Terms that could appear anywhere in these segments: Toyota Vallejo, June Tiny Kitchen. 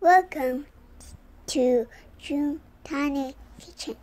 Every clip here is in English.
Welcome to June Tiny Kitchen.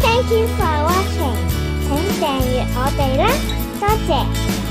Thank you for watching. 請訂閱我哋啦，多謝。